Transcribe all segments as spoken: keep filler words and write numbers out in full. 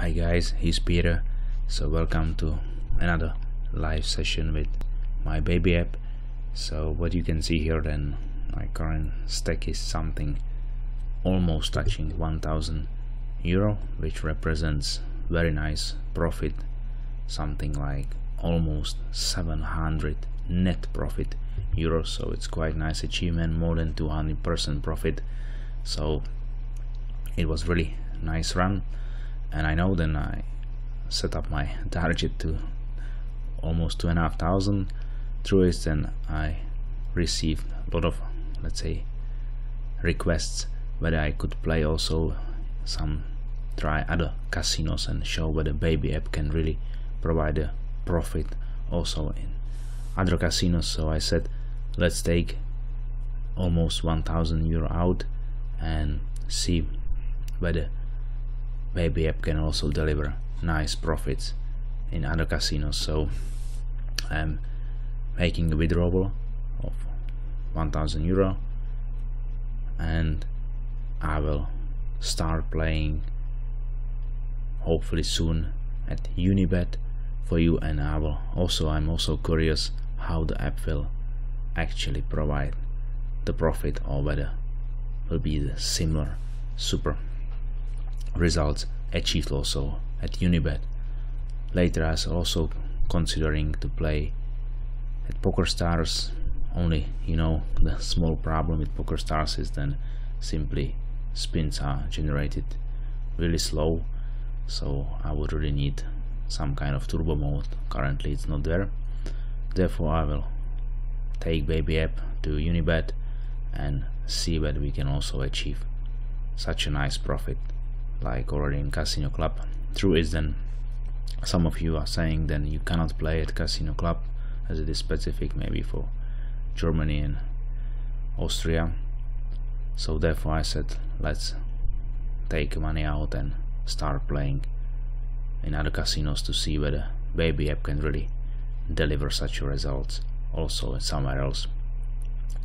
Hi guys, it's Peter. So welcome to another live session with my Baby App. So what you can see here, then my current stack is something almost touching one thousand euro, which represents very nice profit, something like almost seven hundred net profit euros. So it's quite nice achievement, more than two hundred percent profit. So it was really nice run, and I know then I set up my target to almost two and a half thousand. Through it then I received a lot of, let's say, requests whether I could play also some, try other casinos and show whether Baby App can really provide a profit also in other casinos. So I said, let's take almost one thousand euro out and see whether Baby App can also deliver nice profits in other casinos. So I'm making a withdrawal of one thousand euro and I will start playing hopefully soon at Unibet for you. And I will also, I'm also curious how the app will actually provide the profit, or whether will be the similar super results achieved also at Unibet. Later I was also considering to play at Poker Stars, only you know the small problem with Poker Stars is then simply spins are generated really slow, so I would really need some kind of turbo mode. Currently it's not there, therefore I will take Baby App to Unibet and see whether we can also achieve such a nice profit like already in Casino Club. True is then some of you are saying then you cannot play at Casino Club as it is specific maybe for Germany and Austria, so therefore I said let's take money out and start playing in other casinos to see whether Baby App can really deliver such results also somewhere else.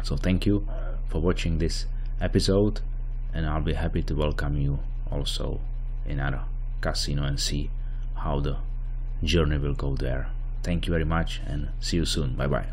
So thank you for watching this episode, and I'll be happy to welcome you also in other casino and see how the journey will go there. Thank you very much and see you soon. Bye bye.